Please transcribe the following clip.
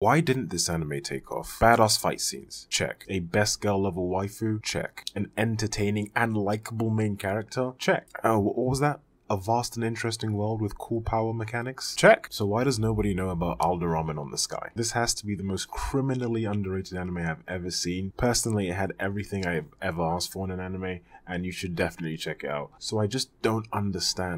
Why didn't this anime take off? Badass fight scenes? Check. A best girl level waifu? Check. An entertaining and likable main character? Check. Oh, what was that? A vast and interesting world with cool power mechanics? Check! So why does nobody know about Alderamin on the Sky? This has to be the most criminally underrated anime I've ever seen. Personally, it had everything I've ever asked for in an anime, and you should definitely check it out. So I just don't understand.